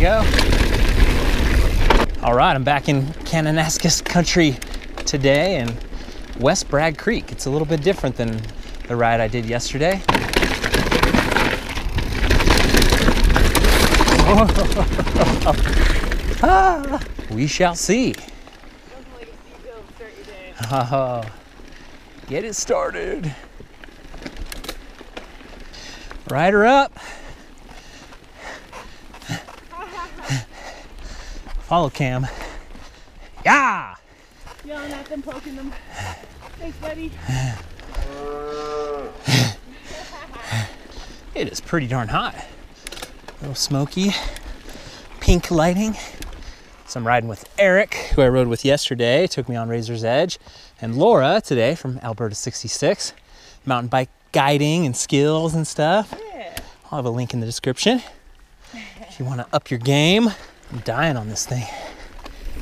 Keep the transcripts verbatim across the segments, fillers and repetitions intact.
go. All right, I'm back in Kananaskis country today in West Bragg Creek. It's a little bit different than the ride I did yesterday. Ah, we shall see. Oh, get it started. Ride her up. Follow Cam. Yeah! Yelling at them, poking them. Thanks, buddy. It is pretty darn hot. A little smoky, pink lighting. So I'm riding with Eric, who I rode with yesterday, took me on Razor's Edge, and Laura today from Alberta sixty-six. Mountain bike guiding and skills and stuff. Yeah. I'll have a link in the description if you want to up your game. I'm dying on this thing.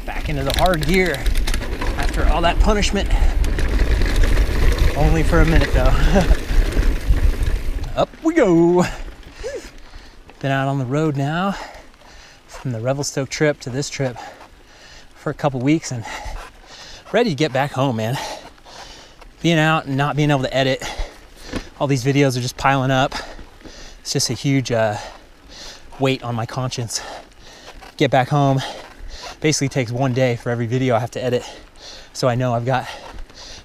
Back into the hard gear after all that punishment. Only for a minute though. Up we go. Been out on the road now from the Revelstoke trip to this trip for a couple weeks and ready to get back home, man. Being out and not being able to edit. All these videos are just piling up. It's just a huge uh, weight on my conscience. Get back home, basically takes one day for every video I have to edit. So I know I've got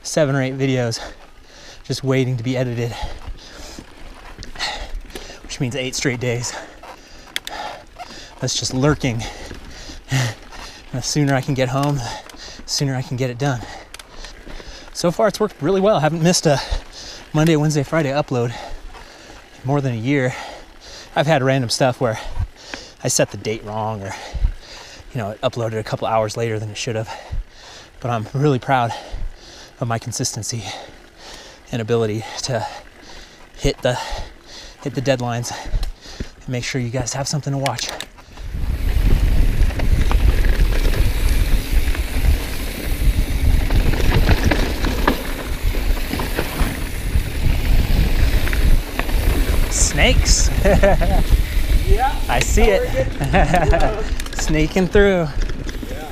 seven or eight videos just waiting to be edited, which means eight straight days. That's just lurking. And the sooner I can get home, the sooner I can get it done. So far it's worked really well. I haven't missed a Monday, Wednesday, Friday upload more than a year. I've had random stuff where I set the date wrong, or you know, it uploaded a couple hours later than it should have. But I'm really proud of my consistency and ability to hit the hit the deadlines and make sure you guys have something to watch. Snakes. Yeah. I see it. Sneaking through. Yeah.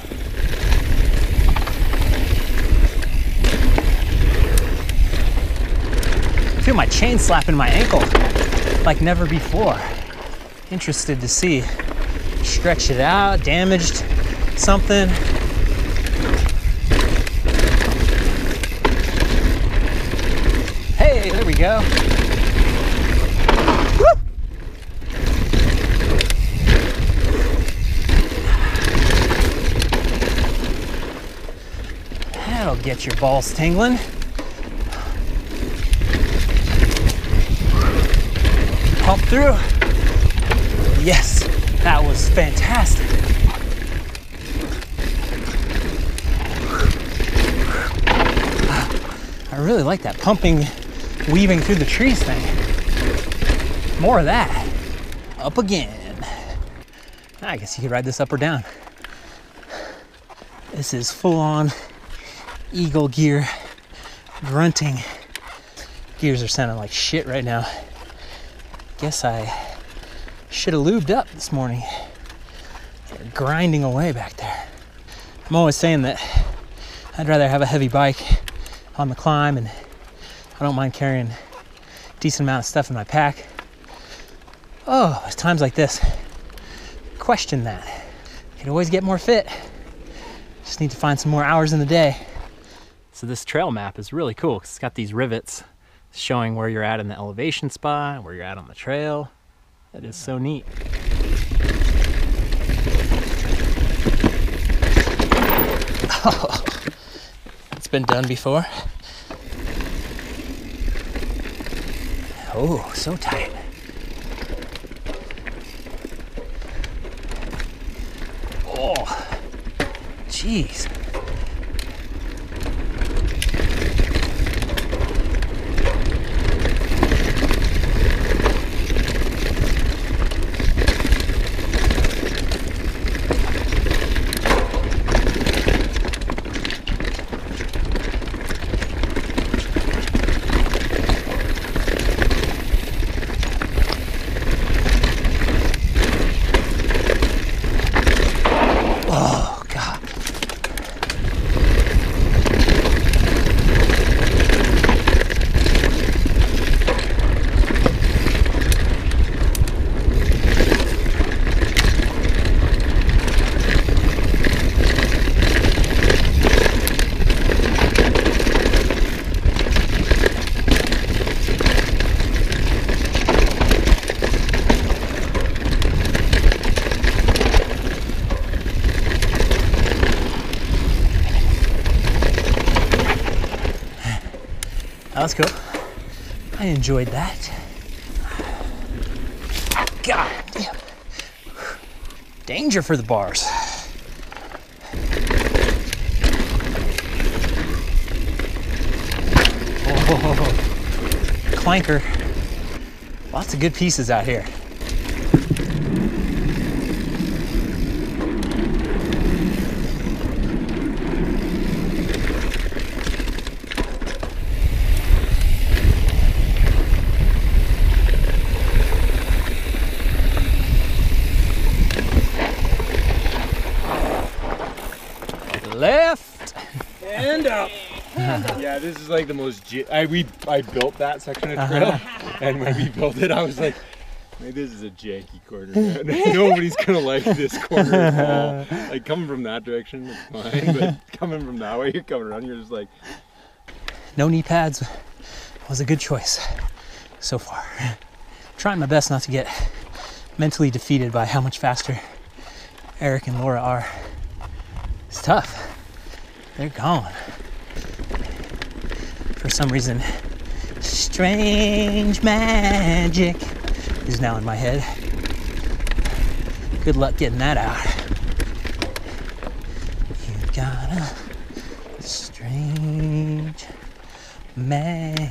I feel my chain slapping my ankle like never before. Interested to see. Stretch it out, damaged something. Hey, there we go. That'll get your balls tingling. Pump through. Yes, that was fantastic. I really like that pumping, weaving through the trees thing. More of that. Up again. I guess you could ride this up or down. This is full on eagle gear, grunting. Gears are sounding like shit right now. Guess I should have lubed up this morning. They're grinding away back there. I'm always saying that I'd rather have a heavy bike on the climb, and I don't mind carrying a decent amount of stuff in my pack. Oh, it's times like this. Question that. You can always get more fit. Just need to find some more hours in the day. So this trail map is really cool because it's got these rivets showing where you're at in the elevation spot, where you're at on the trail. That is so neat. Oh, it's been done before. Oh, so tight. Oh, jeez. That was cool. I enjoyed that. God damn. Danger for the bars. Oh, clanker. Lots of good pieces out here. Left and up. Yeah, this is like the most. I we I built that section of trail, uh-huh. and when we built it, I was like, hey, "This is a janky corner. Nobody's gonna like this corner at all." Like coming from that direction, it's fine, but coming from that way, you're coming around, you're just like, no knee pads was a good choice so far. I'm trying my best not to get mentally defeated by how much faster Eric and Laura are. It's tough. They're gone. For some reason, strange magic is now in my head. Good luck getting that out. You got a strange magic.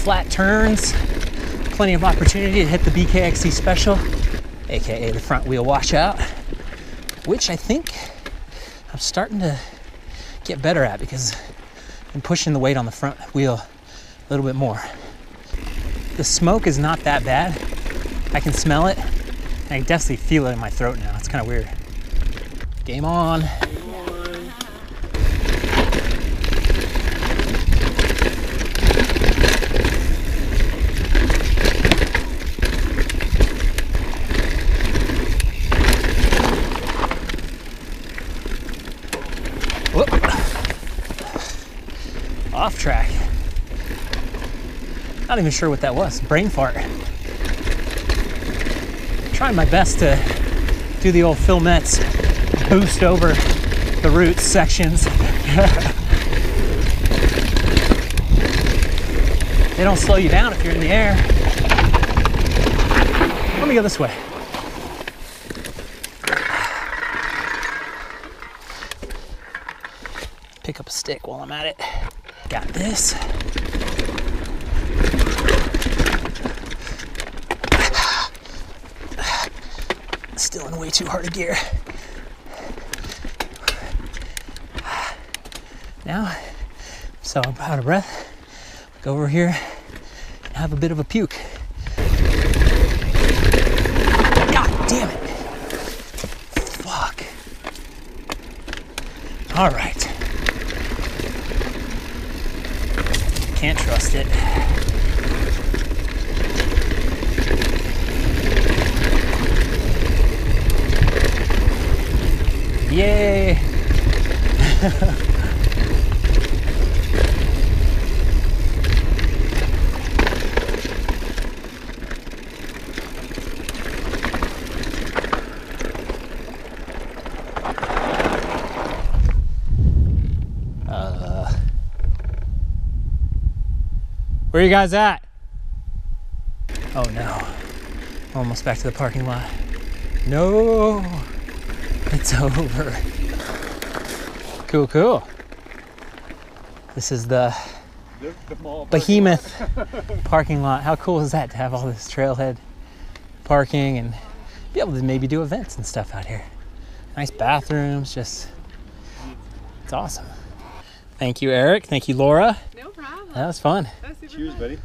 Flat turns, plenty of opportunity to hit the B K X C special, aka the front wheel washout, which I think I'm starting to get better at because I'm pushing the weight on the front wheel a little bit more. The smoke is not that bad. I can smell it, and I can definitely feel it in my throat now. It's kind of weird. Game on. Off track. Not even sure what that was. Brain fart. Trying my best to do the old Phil Metz boost over the roots sections. They don't slow you down if you're in the air. Let me go this way. Pick up a stick while I'm at it. Got this. Still in way too hard a gear. Now, so I'm out of breath. Go over here and have a bit of a puke. God damn it. Fuck. All right. Can't trust it. Yay! Where are you guys at? Oh no, almost back to the parking lot. No, it's over. Cool, cool. This is the, the, the behemoth parking lot. parking lot. How cool is that to have all this trailhead parking and be able to maybe do events and stuff out here. Nice bathrooms, just, it's awesome. Thank you, Eric. Thank you, Laura. No problem. That was fun. Cheers, buddy.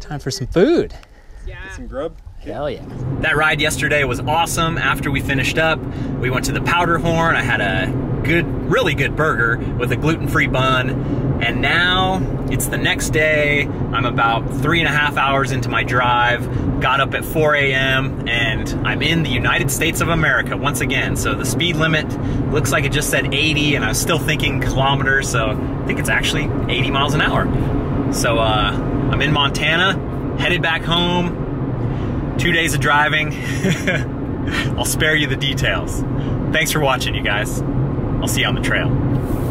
Time for some food. Yeah. Get some grub. Hell yeah. That ride yesterday was awesome. After we finished up, we went to the Powderhorn. I had a good, really good burger with a gluten-free bun. And now it's the next day. I'm about three and a half hours into my drive. Got up at four A M and I'm in the United States of America once again. So the speed limit looks like it just said eighty, and I was still thinking kilometers. So I think it's actually eighty miles an hour. So uh, I'm in Montana, headed back home. Two days of driving. I'll spare you the details. Thanks for watching, you guys. I'll see you on the trail.